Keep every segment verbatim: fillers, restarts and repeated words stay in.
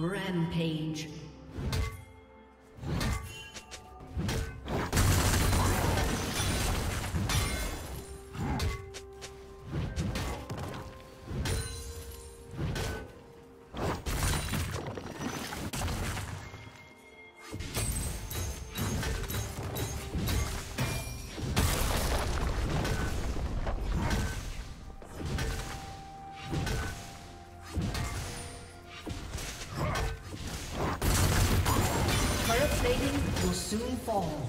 Rampage. Will soon fall.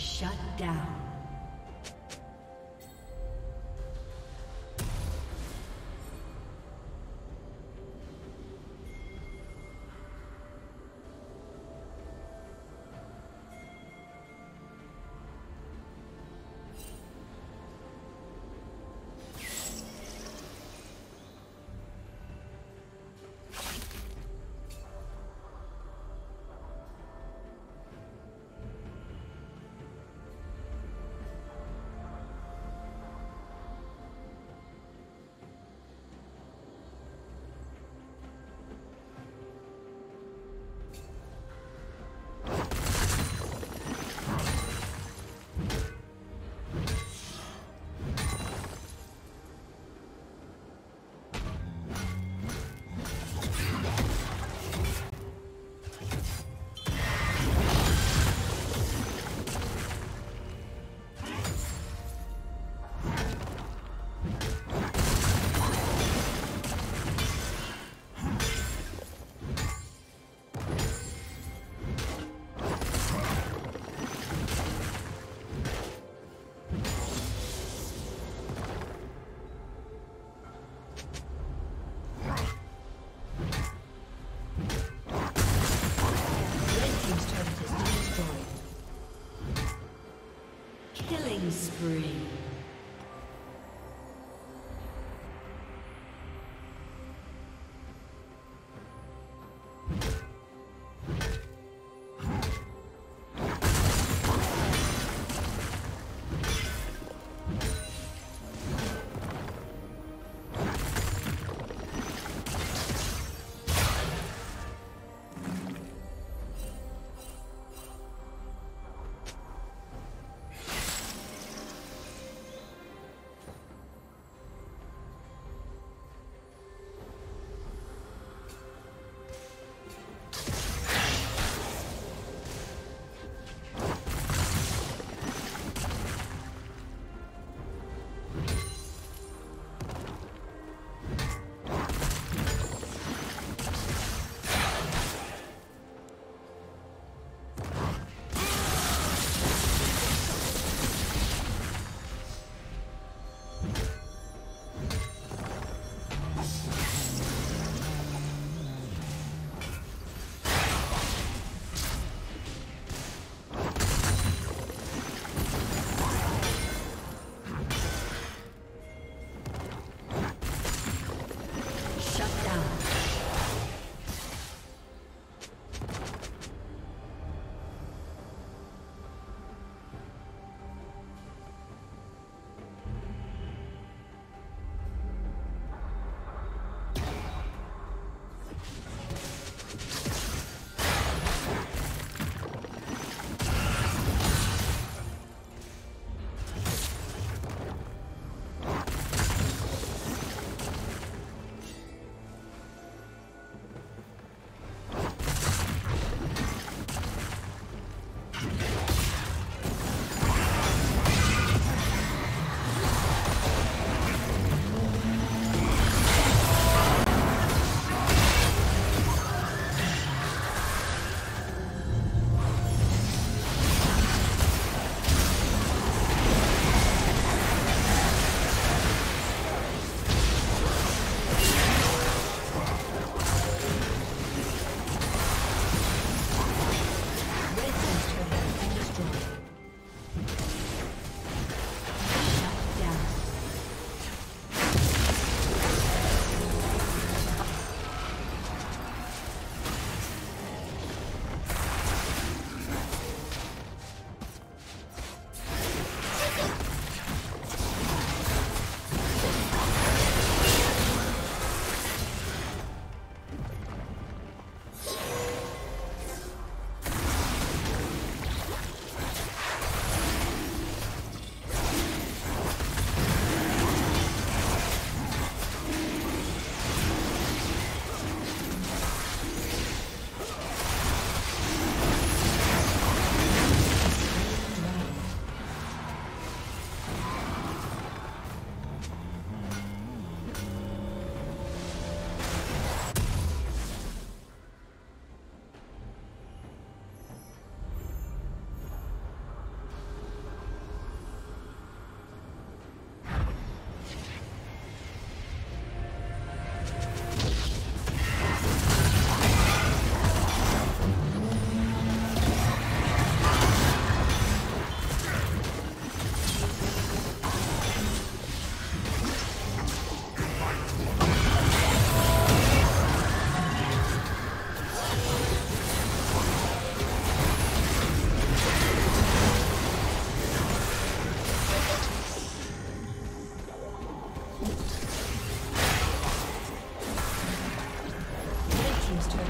Shut down.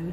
Blue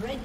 Red